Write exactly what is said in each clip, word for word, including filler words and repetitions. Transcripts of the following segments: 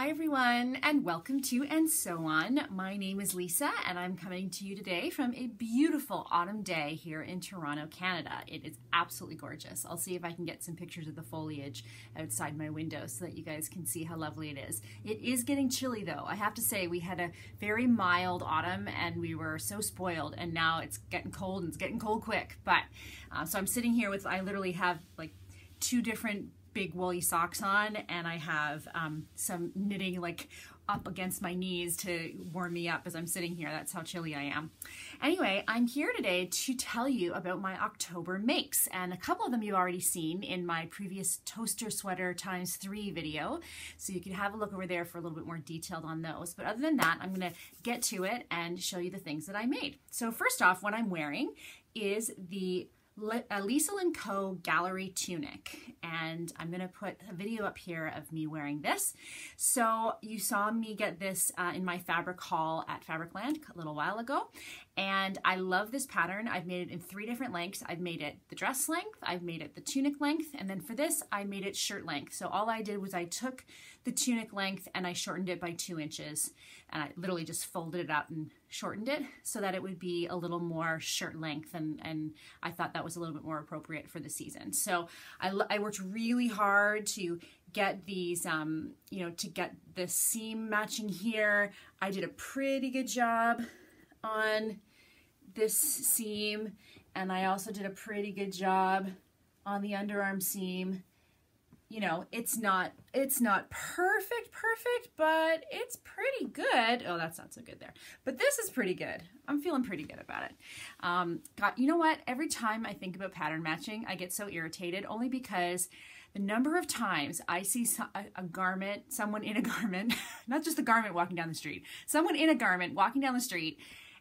Hi everyone, and welcome to And So On. My name is Lisa and I'm coming to you today from a beautiful autumn day here in Toronto, Canada. It is absolutely gorgeous. I'll see if I can get some pictures of the foliage outside my window so that you guys can see how lovely it is. It is getting chilly though. I have to say, we had a very mild autumn and we were so spoiled, and now it's getting cold and it's getting cold quick. But uh, so I'm sitting here with, I literally have like two different big woolly socks on, and I have um, some knitting like up against my knees to warm me up as I'm sitting here. That's how chilly I am. Anyway, I'm here today to tell you about my October makes, and a couple of them you've already seen in my previous toaster sweater times three video, so you can have a look over there for a little bit more detailed on those. But other than that, I'm going to get to it and show you the things that I made. So first off, what I'm wearing is the Liesl and Co. Gallery Tunic, and I'm going to put a video up here of me wearing this. So you saw me get this uh, in my fabric haul at Fabricland a little while ago, and I love this pattern. I've made it in three different lengths. I've made it the dress length, I've made it the tunic length, and then for this I made it shirt length. So all I did was I took the tunic length and I shortened it by two inches, and I literally just folded it up and shortened it so that it would be a little more shirt length, and, and I thought that was a little bit more appropriate for the season. So I, I worked really hard to get these, um, you know, to get the seam matching here. I did a pretty good job on this seam, and I also did a pretty good job on the underarm seam. You know, it's not, it's not perfect, perfect, but it's pretty good. Oh, that's not so good there. But this is pretty good. I'm feeling pretty good about it. Um, God, you know what? Every time I think about pattern matching, I get so irritated, only because the number of times I see a, a garment, someone in a garment, not just the garment walking down the street, someone in a garment walking down the street,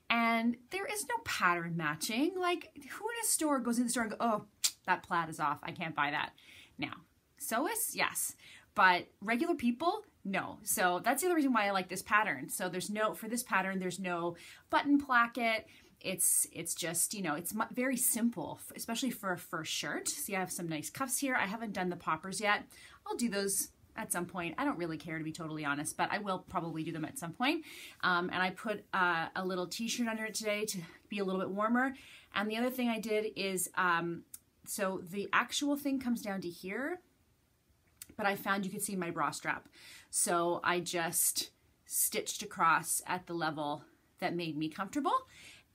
and there is no pattern matching. Like, who in a store goes in the store and goes, oh, that plaid is off, I can't buy that now. Sewists, yes, but regular people, no. So that's the other reason why I like this pattern. So there's no, for this pattern, there's no button placket. It's, it's just, you know, it's very simple, especially for a fur shirt. See, I have some nice cuffs here. I haven't done the poppers yet. I'll do those at some point. I don't really care, to be totally honest, but I will probably do them at some point. Um, and I put uh, a little t-shirt under it today to be a little bit warmer. And the other thing I did is, um, so the actual thing comes down to here, but I found you could see my bra strap. So I just stitched across at the level that made me comfortable,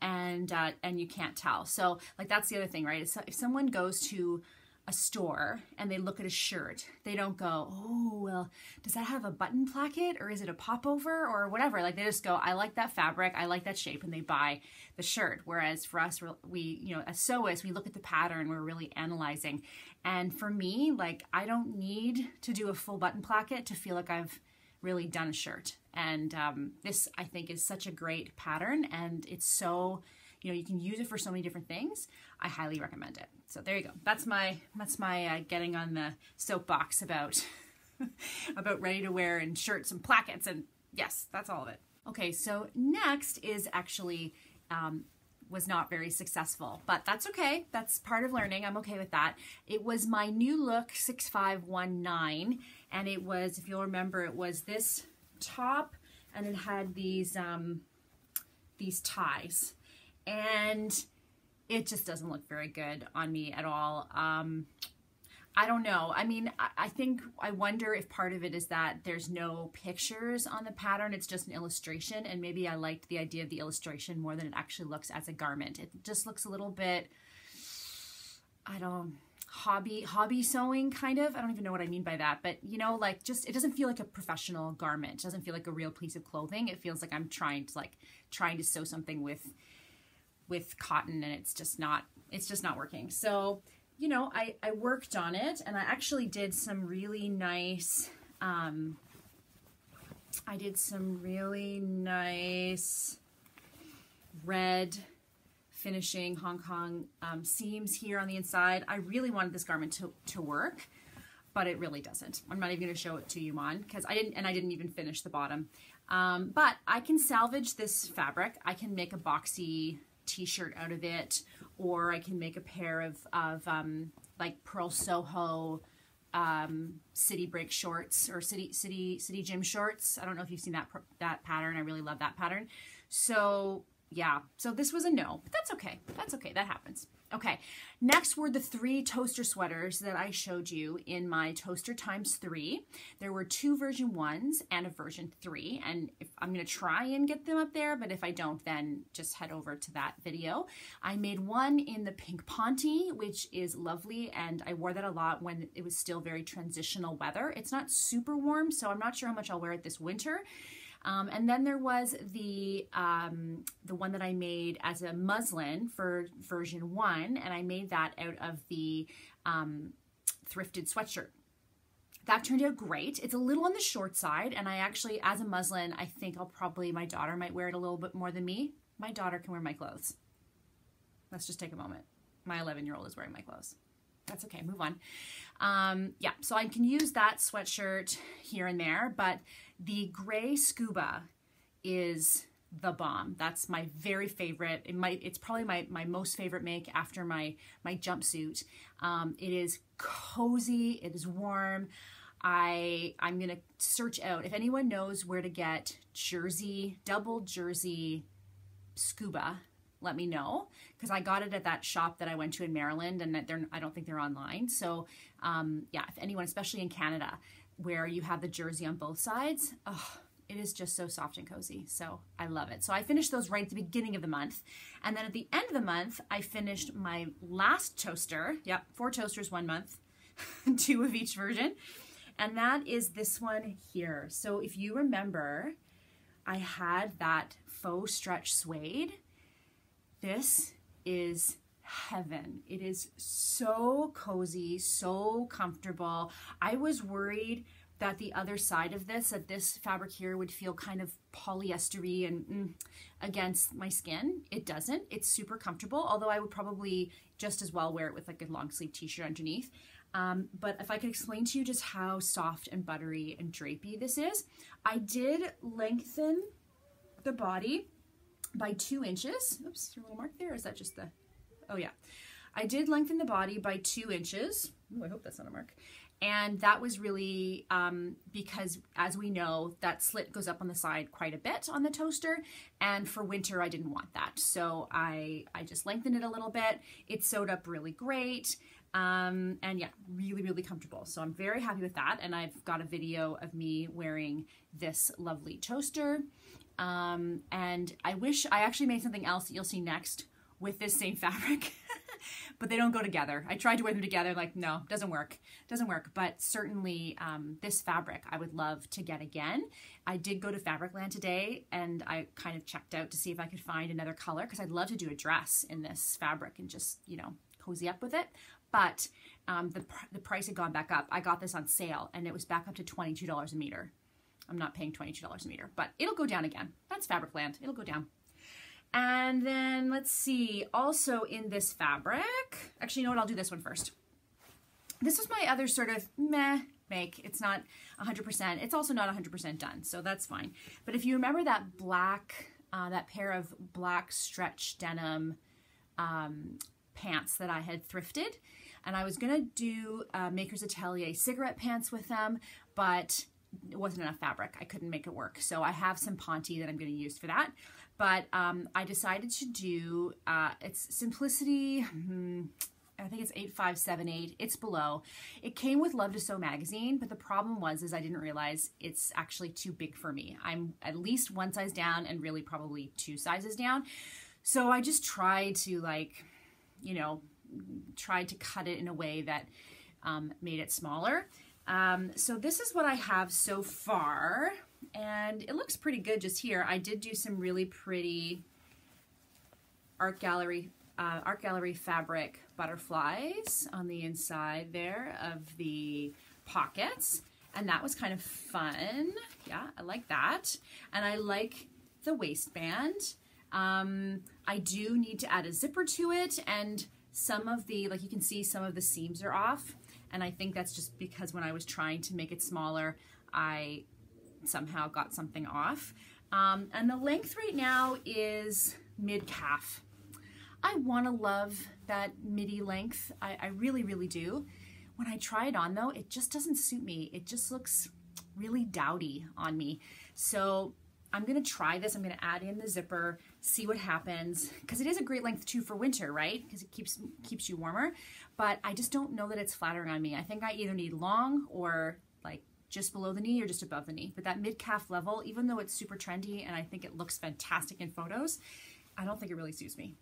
and uh, and you can't tell. So like, that's the other thing, right? If someone goes to a store and they look at a shirt, they don't go, oh, well, does that have a button placket, or is it a popover, or whatever? Like, they just go, I like that fabric, I like that shape, and they buy the shirt. Whereas for us, we, you know, as sewists, we look at the pattern, we're really analyzing. And for me, like, I don't need to do a full button placket to feel like I've really done a shirt. And um, this, I think, is such a great pattern, and it's so, you know, you can use it for so many different things. I highly recommend it. So there you go. That's my, that's my uh, getting on the soapbox about, about ready to wear and shirts and plackets, and yes, that's all of it. Okay, so next is actually, um, was not very successful, but that's okay. That's part of learning. I'm okay with that. It was my New Look six five one nine, and it was, if you'll remember, it was this top, and it had these, um, these ties. And it just doesn't look very good on me at all. Um, I don't know. I mean, I, I think, I wonder if part of it is that there's no pictures on the pattern. It's just an illustration, and maybe I liked the idea of the illustration more than it actually looks as a garment. It just looks a little bit, I don't, hobby, hobby sewing kind of. I don't even know what I mean by that, but you know, like, just, it doesn't feel like a professional garment. It doesn't feel like a real piece of clothing. It feels like I'm trying to like, trying to sew something with, with cotton, and it's just not, it's just not working. So, you know, I, I worked on it, and I actually did some really nice, um, I did some really nice red finishing Hong Kong um, seams here on the inside. I really wanted this garment to, to work, but it really doesn't. I'm not even going to show it to you on, because I didn't, and I didn't even finish the bottom. Um, but I can salvage this fabric. I can make a boxy t-shirt out of it, or I can make a pair of, of um, like Pearl Soho um, city break shorts or city city city gym shorts. I don't know if you've seen that that pattern. I really love that pattern. So yeah, so this was a no, but that's okay. That's okay. That happens. Okay, next were the three toaster sweaters that I showed you in my toaster times three. There were two version ones and a version three, and if I'm gonna try and get them up there, but if I don't, then just head over to that video. I made one in the pink Ponte, which is lovely, and I wore that a lot when it was still very transitional weather. It's not super warm, so I'm not sure how much I'll wear it this winter. Um, and then there was the um, the one that I made as a muslin for version one, and I made that out of the um, thrifted sweatshirt. That turned out great. It's a little on the short side, and I actually, as a muslin, I think I'll probably, my daughter might wear it a little bit more than me. My daughter can wear my clothes. Let's just take a moment. My eleven-year-old is wearing my clothes. That's okay, move on. Um, yeah, so I can use that sweatshirt here and there, but the gray scuba is the bomb. That's my very favorite. It might, it's probably my, my most favorite make after my, my jumpsuit. Um, it is cozy, it is warm. I, I'm gonna search out, if anyone knows where to get jersey, double jersey scuba, let me know, because I got it at that shop that I went to in Maryland, and that they're, I don't think they're online. So um, yeah, if anyone, especially in Canada, where you have the jersey on both sides, oh, it is just so soft and cozy. So I love it. So I finished those right at the beginning of the month. And then at the end of the month, I finished my last toaster. Yep, four toasters, one month, two of each version. And that is this one here. So if you remember, I had that faux stretch suede. This is heaven. It is so cozy, so comfortable. I was worried that the other side of this, that this fabric here would feel kind of polyestery and mm, against my skin. It doesn't. It's super comfortable, although I would probably just as well wear it with like a long sleeve t-shirt underneath. Um, but if I could explain to you just how soft and buttery and drapey this is. I did lengthen the body by two inches. Oops, there's a little mark there. Is that just the, oh yeah. I did lengthen the body by two inches. Ooh, I hope that's not a mark. And that was really um, because, as we know, that slit goes up on the side quite a bit on the toaster. And for winter, I didn't want that. So I, I just lengthened it a little bit. It sewed up really great. Um, and yeah, really, really comfortable. So I'm very happy with that. And I've got a video of me wearing this lovely toaster. Um, and I wish I actually made something else that you'll see next with this same fabric, but they don't go together. I tried to wear them together, like, no, doesn't work, doesn't work. But certainly, um, this fabric I would love to get again. I did go to Fabricland today, and I kind of checked out to see if I could find another color, because I'd love to do a dress in this fabric and just, you know, cozy up with it. But, um, the, pr the price had gone back up. I got this on sale, and it was back up to twenty-two dollars a meter. I'm not paying twenty-two dollars a meter, but it'll go down again. That's Fabricland. It'll go down. And then let's see, also in this fabric, actually, you know what? I'll do this one first. This was my other sort of meh make. It's not one hundred percent. It's also not one hundred percent done, so that's fine. But if you remember that black, uh, that pair of black stretch denim um, pants that I had thrifted, and I was going to do uh, Maker's Atelier cigarette pants with them, but it wasn't enough fabric. I couldn't make it work. So I have some Ponte that I'm going to use for that. But um, I decided to do, uh, it's Simplicity, hmm, I think it's eight five seven eight. It's below. It came with Love to Sew magazine, but the problem was is I didn't realize it's actually too big for me. I'm at least one size down and really probably two sizes down. So I just tried to like, you know, tried to cut it in a way that um, made it smaller. Um, so this is what I have so far, and it looks pretty good just here. I did do some really pretty Art Gallery, uh, Art Gallery fabric butterflies on the inside there of the pockets, and that was kind of fun. Yeah, I like that, and I like the waistband. Um, I do need to add a zipper to it, and some of the, like you can see, some of the seams are off. And I think that's just because when I was trying to make it smaller, I somehow got something off. Um, and the length right now is mid-calf. I want to love that midi length. I, I really, really do. When I try it on though, it just doesn't suit me. It just looks really dowdy on me. So I'm gonna try this. I'm gonna add in the zipper, see what happens. Cause it is a great length too for winter, right? Cause it keeps, keeps you warmer, but I just don't know that it's flattering on me. I think I either need long or like just below the knee or just above the knee. But that mid calf level, even though it's super trendy and I think it looks fantastic in photos, I don't think it really suits me,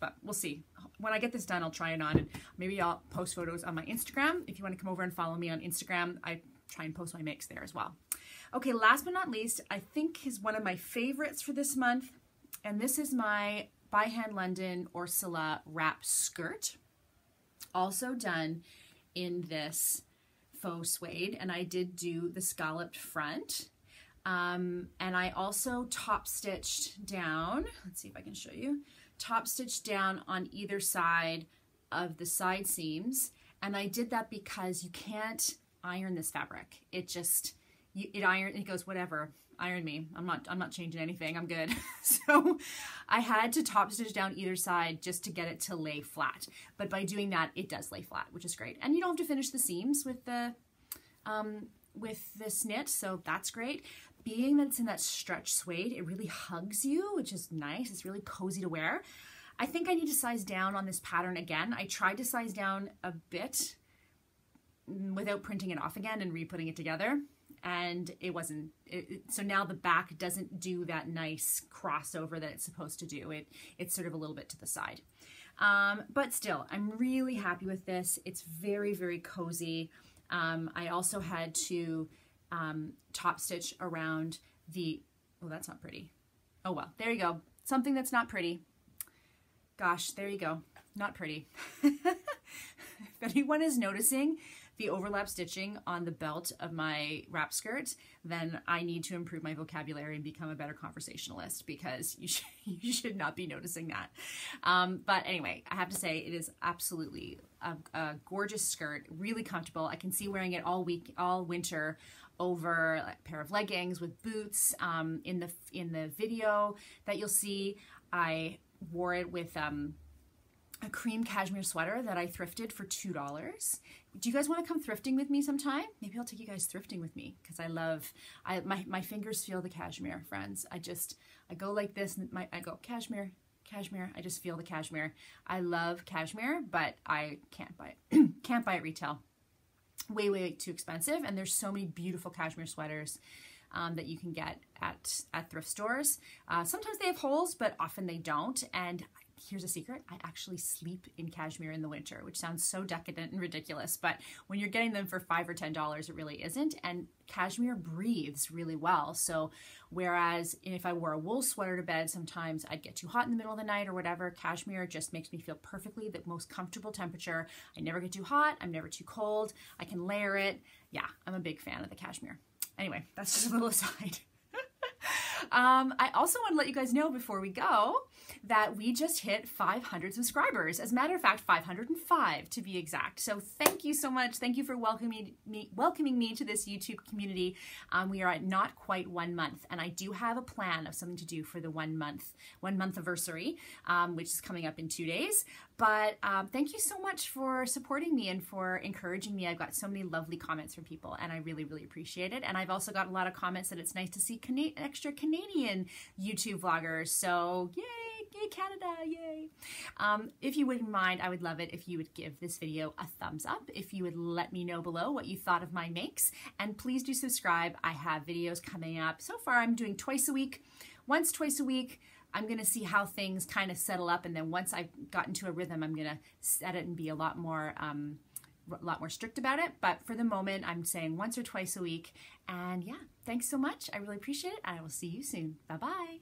but we'll see. When I get this done, I'll try it on and maybe I'll post photos on my Instagram. If you wanna come over and follow me on Instagram, I try and post my makes there as well. Okay, last but not least, I think is one of my favorites for this month, and this is my By Hand London Orsola wrap skirt, also done in this faux suede, and I did do the scalloped front, um, and I also top stitched down, let's see if I can show you, top stitched down on either side of the side seams, and I did that because you can't iron this fabric. It just, You, it iron it goes whatever, iron me, I'm not I'm not changing anything, I'm good. So I had to top stitch down either side just to get it to lay flat, but by doing that it does lay flat, which is great. And you don't have to finish the seams with the um with this knit, so that's great. Being that it's in that stretch suede, it really hugs you, which is nice. It's really cozy to wear. I think I need to size down on this pattern again. I tried to size down a bit without printing it off again and re-putting it together, and it wasn't, it, so now the back doesn't do that nice crossover that it's supposed to do. It, it's sort of a little bit to the side. Um, but still, I'm really happy with this. It's very, very cozy. Um, I also had to um, top stitch around the, oh, that's not pretty. Oh, well, there you go. Something that's not pretty. Gosh, there you go. Not pretty. If anyone is noticing the overlap stitching on the belt of my wrap skirt, then I need to improve my vocabulary and become a better conversationalist, because you should, you should not be noticing that. Um, but anyway, I have to say it is absolutely a, a gorgeous skirt, really comfortable. I can see wearing it all week, all winter, over a pair of leggings with boots. Um, in the in the video that you'll see, I wore it with um, a cream cashmere sweater that I thrifted for two dollars. Do you guys want to come thrifting with me sometime? Maybe I'll take you guys thrifting with me, because I love, I, my, my fingers feel the cashmere, friends. I just, I go like this, and my, I go cashmere, cashmere, I just feel the cashmere. I love cashmere, but I can't buy it, can't buy it retail. Way, way too expensive, and there's so many beautiful cashmere sweaters Um, that you can get at, at thrift stores. Uh, sometimes they have holes, but often they don't. And here's a secret, I actually sleep in cashmere in the winter, which sounds so decadent and ridiculous, but when you're getting them for five or ten dollars, it really isn't. And cashmere breathes really well. So whereas if I wore a wool sweater to bed, sometimes I'd get too hot in the middle of the night or whatever, cashmere just makes me feel perfectly the most comfortable temperature. I never get too hot, I'm never too cold, I can layer it. Yeah, I'm a big fan of the cashmere. Anyway, that's just a little aside. um, I also want to let you guys know before we go that we just hit five hundred subscribers. As a matter of fact, five hundred and five to be exact. So thank you so much. Thank you for welcoming me, welcoming me to this YouTube community. Um, we are at not quite one month, and I do have a plan of something to do for the one month, one month anniversary, um, which is coming up in two days. But um, thank you so much for supporting me and for encouraging me. I've got so many lovely comments from people, and I really, really appreciate it. And I've also got a lot of comments that it's nice to see Cana- extra Canadian YouTube vloggers. So yay, yay Canada, yay. Um, if you wouldn't mind, I would love it if you would give this video a thumbs up, if you would let me know below what you thought of my makes, and please do subscribe. I have videos coming up. So far, I'm doing twice a week, once twice a week. I'm going to see how things kind of settle up, and then once I've gotten to a rhythm, I'm going to set it and be a lot more um, a lot more strict about it. But for the moment, I'm saying once or twice a week. And yeah, thanks so much. I really appreciate it. I will see you soon. Bye-bye.